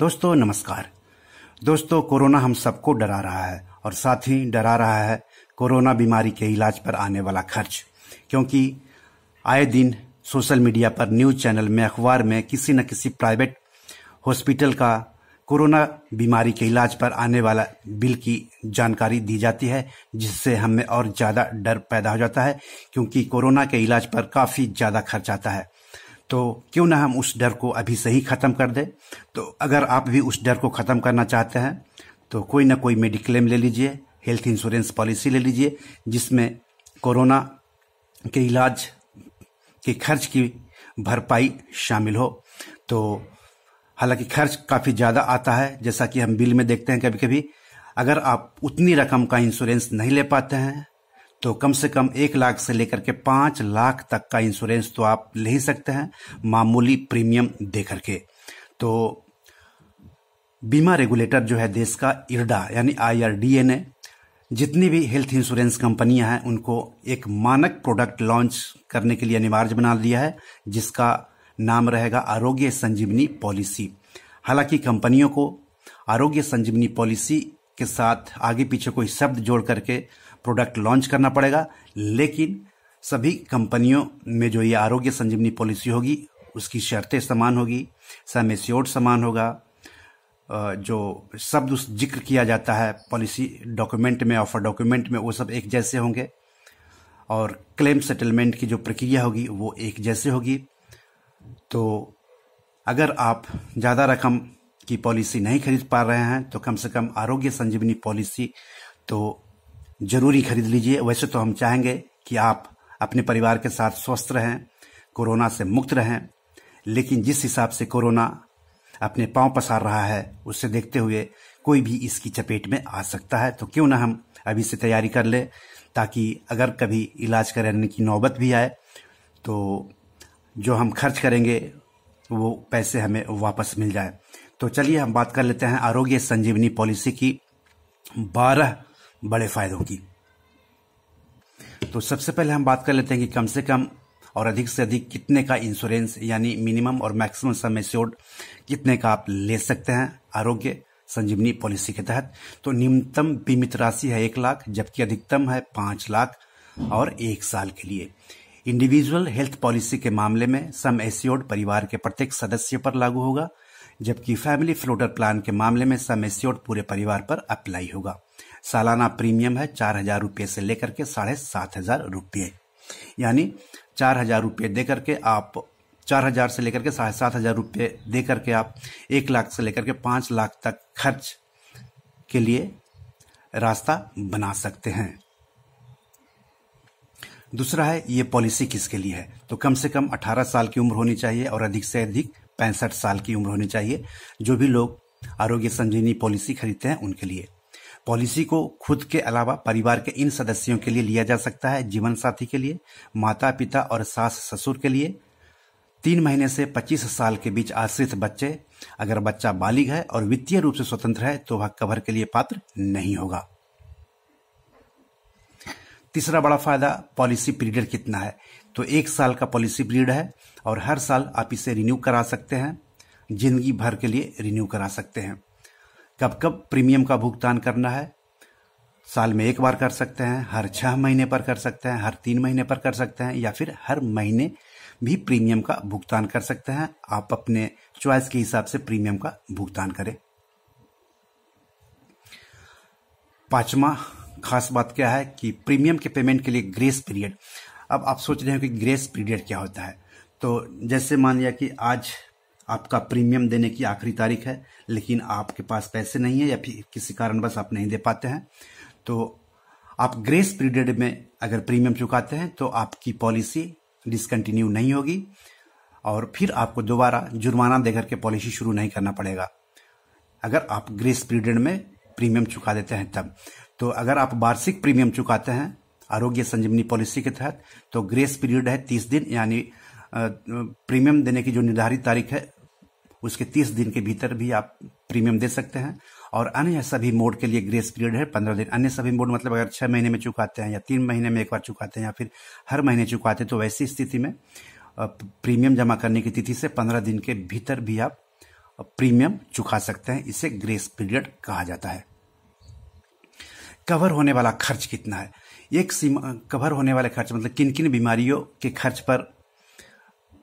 दोस्तों नमस्कार। दोस्तों कोरोना हम सबको डरा रहा है और साथ ही डरा रहा है कोरोना बीमारी के इलाज पर आने वाला खर्च, क्योंकि आए दिन सोशल मीडिया पर, न्यूज चैनल में, अखबार में किसी न किसी प्राइवेट हॉस्पिटल का कोरोना बीमारी के इलाज पर आने वाला बिल की जानकारी दी जाती है, जिससे हमें और ज़्यादा डर पैदा हो जाता है क्योंकि कोरोना के इलाज पर काफ़ी ज़्यादा खर्च आता है। तो क्यों ना हम उस डर को अभी से ही ख़त्म कर दें। तो अगर आप भी उस डर को ख़त्म करना चाहते हैं तो कोई ना कोई मेडिक्लेम ले लीजिए, हेल्थ इंश्योरेंस पॉलिसी ले लीजिए, जिसमें कोरोना के इलाज के खर्च की भरपाई शामिल हो। तो हालांकि खर्च काफ़ी ज़्यादा आता है, जैसा कि हम बिल में देखते हैं कभी कभी। अगर आप उतनी रकम का इंश्योरेंस नहीं ले पाते हैं तो कम से कम 1 लाख से लेकर के 5 लाख तक का इंश्योरेंस तो आप ले ही सकते हैं मामूली प्रीमियम दे करके। तो बीमा रेगुलेटर जो है देश का, इरडा यानी IRDA ने जितनी भी हेल्थ इंश्योरेंस कंपनियां हैं उनको एक मानक प्रोडक्ट लॉन्च करने के लिए अनिवार्य बना दिया है, जिसका नाम रहेगा आरोग्य संजीवनी पॉलिसी। हालांकि कंपनियों को आरोग्य संजीवनी पॉलिसी के साथ आगे पीछे कोई शब्द जोड़ करके प्रोडक्ट लॉन्च करना पड़ेगा, लेकिन सभी कंपनियों में जो ये आरोग्य संजीवनी पॉलिसी होगी उसकी शर्तें समान होगी, सम एश्योर्ड समान होगा, जो शब्द उस जिक्र किया जाता है पॉलिसी डॉक्यूमेंट में, ऑफर डॉक्यूमेंट में, वो सब एक जैसे होंगे और क्लेम सेटलमेंट की जो प्रक्रिया होगी वो एक जैसे होगी। तो अगर आप ज़्यादा रकम की पॉलिसी नहीं खरीद पा रहे हैं तो कम से कम आरोग्य संजीवनी पॉलिसी तो ज़रूरी खरीद लीजिए। वैसे तो हम चाहेंगे कि आप अपने परिवार के साथ स्वस्थ रहें, कोरोना से मुक्त रहें, लेकिन जिस हिसाब से कोरोना अपने पांव पसार रहा है उससे देखते हुए कोई भी इसकी चपेट में आ सकता है। तो क्यों ना हम अभी से तैयारी कर लें, ताकि अगर कभी इलाज कराने की नौबत भी आए तो जो हम खर्च करेंगे वो पैसे हमें वापस मिल जाए। तो चलिए हम बात कर लेते हैं आरोग्य संजीवनी पॉलिसी की 12 बड़े फायदों की। तो सबसे पहले हम बात कर लेते हैं कि कम से कम और अधिक से अधिक कितने का इंश्योरेंस यानी मिनिमम और मैक्सिमम सम एश्योर्ड कितने का आप ले सकते हैं आरोग्य संजीवनी पॉलिसी के तहत। तो न्यूनतम बीमित राशि है 1 लाख, जबकि अधिकतम है 5 लाख और 1 साल के लिए। इंडिविजुअल हेल्थ पॉलिसी के मामले में सम एश्योर्ड परिवार के प्रत्येक सदस्य पर लागू होगा, जबकि फैमिली फ्लोटर प्लान के मामले में सम एश्योर्ड पूरे परिवार पर अप्लाई होगा। सालाना प्रीमियम है 4,000 रुपये से लेकर के 7,500 रुपये, यानी 4,000 रुपये दे करके आप 4,000 से लेकर के 7,500 रुपये दे करके आप 1 लाख से लेकर के 5 लाख तक खर्च के लिए रास्ता बना सकते हैं। दूसरा है ये पॉलिसी किसके लिए है। तो कम से कम 18 साल की उम्र होनी चाहिए और अधिक से अधिक 65 साल की उम्र होनी चाहिए। जो भी लोग आरोग्य संजीवनी पॉलिसी खरीदते हैं उनके लिए पॉलिसी को खुद के अलावा परिवार के इन सदस्यों के लिए लिया जा सकता है: जीवन साथी के लिए, माता पिता और सास ससुर के लिए, 3 महीने से 25 साल के बीच आश्रित बच्चे, अगर बच्चा बालिग है और वित्तीय रूप से स्वतंत्र है तो वह कवर के लिए पात्र नहीं होगा। तीसरा बड़ा फायदा, पॉलिसी पीरियड कितना है। तो 1 साल का पॉलिसी पीरियड है और हर साल आप इसे रिन्यू करा सकते हैं, जिंदगी भर के लिए रिन्यू करा सकते हैं। कब कब प्रीमियम का भुगतान करना है, साल में 1 बार कर सकते हैं, हर 6 महीने पर कर सकते हैं, हर 3 महीने पर कर सकते हैं, या फिर हर महीने भी प्रीमियम का भुगतान कर सकते हैं। आप अपने चॉइस के हिसाब से प्रीमियम का भुगतान करें। पांचवा खास बात क्या है कि प्रीमियम के पेमेंट के लिए ग्रेस पीरियड। अब आप सोच रहे हो कि ग्रेस पीरियड क्या होता है। तो जैसे मान लिया कि आज आपका प्रीमियम देने की आखिरी तारीख है, लेकिन आपके पास पैसे नहीं है या फिर किसी कारणवश आप नहीं दे पाते हैं, तो आप ग्रेस पीरियड में अगर प्रीमियम चुकाते हैं तो आपकी पॉलिसी डिसकंटिन्यू नहीं होगी और फिर आपको दोबारा जुर्माना देकर के पॉलिसी शुरू नहीं करना पड़ेगा, अगर आप ग्रेस पीरियड में प्रीमियम चुका देते हैं तब। तो अगर आप वार्षिक प्रीमियम चुकाते हैं आरोग्य संजीवनी पॉलिसी के तहत तो ग्रेस पीरियड है 30 दिन, यानी प्रीमियम देने की जो निर्धारित तारीख है उसके 30 दिन के भीतर भी आप प्रीमियम दे सकते हैं। और अन्य सभी मोड के लिए ग्रेस पीरियड है 15 दिन। अन्य सभी मोड मतलब अगर 6 महीने में चुकाते हैं या 3 महीने में 1 बार चुकाते हैं या फिर हर महीने चुकाते हैं, तो वैसी स्थिति में प्रीमियम जमा करने की तिथि से 15 दिन के भीतर भी आप प्रीमियम चुका सकते हैं, इसे ग्रेस पीरियड कहा जाता है। कवर होने वाला खर्च कितना है? एक सीमा कवर होने वाले खर्च मतलब किन किन बीमारियों के खर्च पर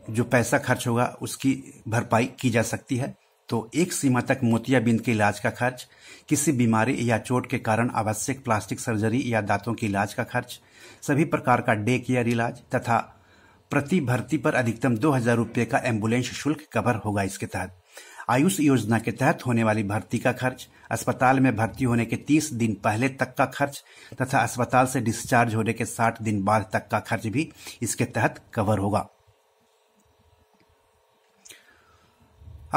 जो पैसा खर्च होगा उसकी भरपाई की जा सकती है। तो एक सीमा तक मोतियाबिंद के इलाज का खर्च, किसी बीमारी या चोट के कारण आवश्यक प्लास्टिक सर्जरी या दांतों के इलाज का खर्च, सभी प्रकार का डे केयर इलाज तथा प्रति भर्ती पर अधिकतम 2000 रुपये का एम्बुलेंस शुल्क कवर होगा। इसके तहत आयुष योजना के तहत होने वाली भर्ती का खर्च, अस्पताल में भर्ती होने के 30 दिन पहले तक का खर्च तथा अस्पताल से डिस्चार्ज होने के 60 दिन बाद तक का खर्च भी इसके तहत कवर होगा।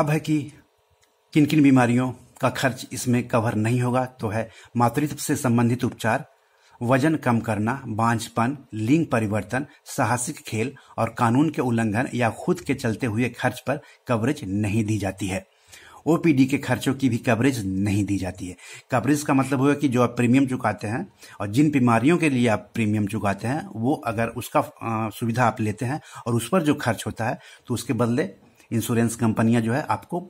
अब है कि किन किन बीमारियों का खर्च इसमें कवर नहीं होगा, तो है मातृत्व से संबंधित उपचार, वजन कम करना, बांझपन, लिंग परिवर्तन, साहसिक खेल और कानून के उल्लंघन या खुद के चलते हुए खर्च पर कवरेज नहीं दी जाती है। ओपीडी के खर्चों की भी कवरेज नहीं दी जाती है। कवरेज का मतलब होगा कि जो आप प्रीमियम चुकाते हैं और जिन बीमारियों के लिए आप प्रीमियम चुकाते हैं वो अगर उसका सुविधा आप लेते हैं और उस पर जो खर्च होता है तो उसके बदले इंश्योरेंस कंपनियां जो है आपको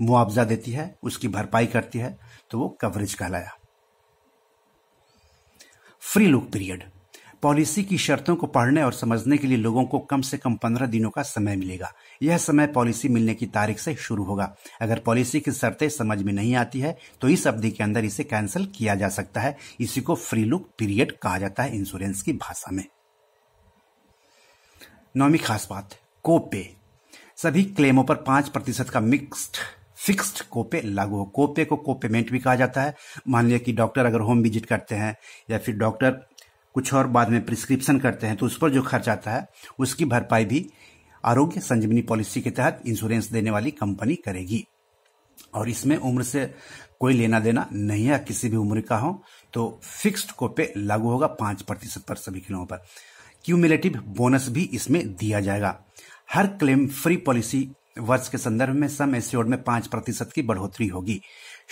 मुआवजा देती है, उसकी भरपाई करती है, तो वो कवरेज कहलाया। Free look period. पॉलिसी की शर्तों को पढ़ने और समझने के लिए लोगों को कम से कम 15 दिनों का समय मिलेगा। यह समय पॉलिसी मिलने की तारीख से शुरू होगा। अगर पॉलिसी की शर्तें समझ में नहीं आती है तो इस अवधि के अंदर इसे कैंसिल किया जा सकता है। इसी को फ्री लुक पीरियड कहा जाता है इंश्योरेंस की भाषा में। 9वीं खास बात, कोपे। सभी क्लेमों पर 5% का मिक्स्ड फिक्स्ड कोपे लागू हो। कोपे को कोपेमेंट भी कहा जाता है। मान लिया कि डॉक्टर अगर होम विजिट करते हैं या फिर डॉक्टर कुछ और बाद में प्रिस्क्रिप्शन करते हैं तो उस पर जो खर्च आता है उसकी भरपाई भी आरोग्य संजीवनी पॉलिसी के तहत इंश्योरेंस देने वाली कंपनी करेगी। और इसमें उम्र से कोई लेना देना नहीं है, किसी भी उम्र का हो तो फिक्स्ड कोपे लागू होगा 5% पर सभी क्लेमों पर। क्यूमुलेटिव बोनस भी इसमें दिया जाएगा। हर क्लेम फ्री पॉलिसी वर्ष के संदर्भ में सम एश्योर्ड में 5% की बढ़ोतरी होगी।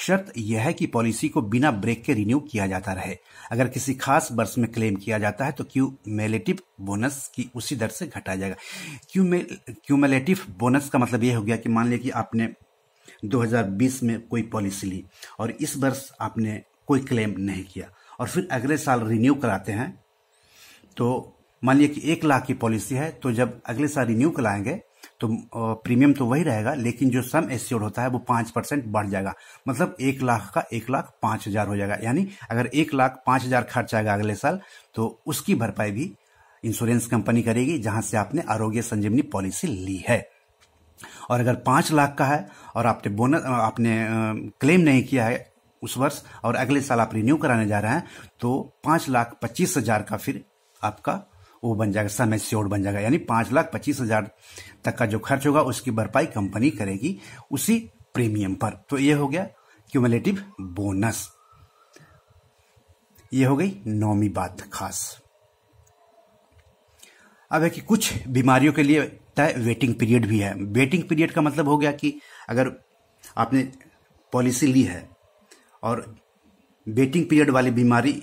शर्त यह है कि पॉलिसी को बिना ब्रेक के रिन्यू किया जाता रहे। अगर किसी खास वर्ष में क्लेम किया जाता है तो क्यूमुलेटिव बोनस की उसी दर से घटाया जाएगा। क्यूमुलेटिव बोनस का मतलब यह हो गया कि मान लिया कि आपने 2020 में कोई पॉलिसी ली और इस वर्ष आपने कोई क्लेम नहीं किया और फिर अगले साल रिन्यू कराते हैं, तो मान लिया कि 1 लाख की पॉलिसी है तो जब अगले साल रिन्यू कराएंगे तो प्रीमियम तो वही रहेगा लेकिन जो सम एश्योर्ड होता है वो 5% बढ़ जाएगा। मतलब 1 लाख का 1,05,000 हो जाएगा। यानी अगर 1,05,000 खर्च आएगा अगले साल तो उसकी भरपाई भी इंश्योरेंस कंपनी करेगी जहां से आपने आरोग्य संजीवनी पॉलिसी ली है। और अगर 5 लाख का है और आपने क्लेम नहीं किया है उस वर्ष और अगले साल आप रिन्यू कराने जा रहे हैं तो 5,25,000 का फिर आपका वो बन जाएगा, सम एश्योर्ड बन जाएगा। यानी 5,25,000 तक का जो खर्च होगा उसकी भरपाई कंपनी करेगी उसी प्रीमियम पर। तो ये हो गया क्यूमुलेटिव बोनस। ये हो गई 9वीं बात खास। अब है कि कुछ बीमारियों के लिए तय वेटिंग पीरियड भी है। वेटिंग पीरियड का मतलब हो गया कि अगर आपने पॉलिसी ली है और वेटिंग पीरियड वाली बीमारी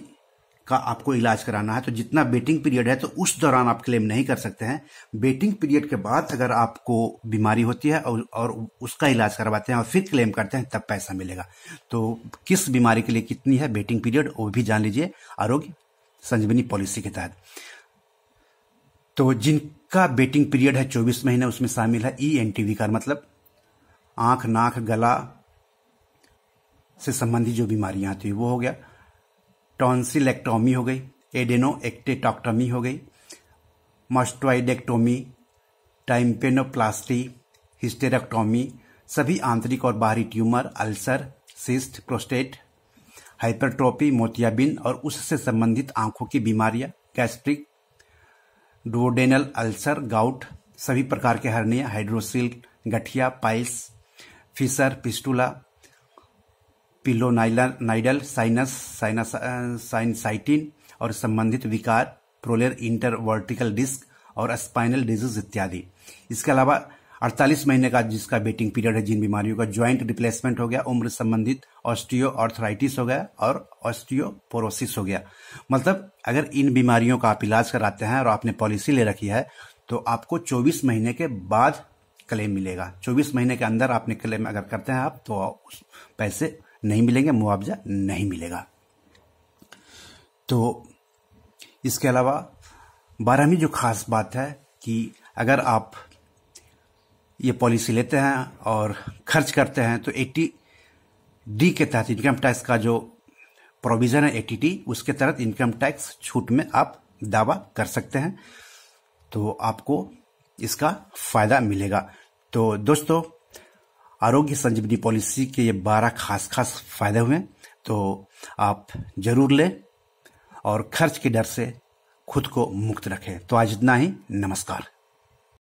का आपको इलाज कराना है तो जितना वेटिंग पीरियड है तो उस दौरान आप क्लेम नहीं कर सकते हैं। वेटिंग पीरियड के बाद अगर आपको बीमारी होती है और उसका इलाज करवाते हैं और फिर क्लेम करते हैं तब पैसा मिलेगा। तो किस बीमारी के लिए कितनी है वेटिंग पीरियड वो भी जान लीजिए आरोग्य संजीवनी पॉलिसी के तहत। तो जिनका वेटिंग पीरियड है 24 महीने उसमें शामिल है ENTV का मतलब आंख नाक गला से संबंधित जो बीमारियां आती है वो हो गया। टॉन्सिलेक्टोमी हो गई, एडेनो एक्टेटॉक्टोमी हो गई, ऑस्टियोआर्थराइटिस, टाइम्पेनोप्लास्टी, हिस्टेरेक्टोमी, सभी आंतरिक और बाहरी tumour, ulcer, cyst, prostate, hypertrophy, मोतियाबिंद और उससे संबंधित आंखों की बीमारियां, गैस्ट्रिक, डुओडेनल अल्सर, गाउट, सभी प्रकार के हर्निया, हाइड्रोसिल, गठिया, piles, fissure, fistula, pilonidal, sinusitis और संबंधित विकार, प्रोलेयर इंटरवर्टिकल डिस्क और स्पाइनल डिजीज इत्यादि। इसके अलावा 48 महीने का जिसका वेटिंग पीरियड है जिन बीमारियों का ज्वाइंट रिप्लेसमेंट हो गया, उम्र संबंधित ऑस्टियोआर्थराइटिस हो गया और ऑस्टियोपोरोसिस हो गया। मतलब अगर इन बीमारियों का आप इलाज कराते हैं और आपने पॉलिसी ले रखी है तो आपको 24 महीने के बाद क्लेम मिलेगा। 24 महीने के अंदर आपने क्लेम अगर करते हैं आप तो पैसे नहीं मिलेंगे, मुआवजा नहीं मिलेगा। तो इसके अलावा 12वीं जो खास बात है कि अगर आप ये पॉलिसी लेते हैं और खर्च करते हैं तो 80D के तहत इनकम टैक्स का जो प्रोविजन है 80D उसके तहत इनकम टैक्स छूट में आप दावा कर सकते हैं, तो आपको इसका फायदा मिलेगा। तो दोस्तों आरोग्य संजीवनी पॉलिसी के ये 12 खास फायदे हुए, तो आप जरूर लें और खर्च के डर से खुद को मुक्त रखें। तो आज इतना ही, नमस्कार।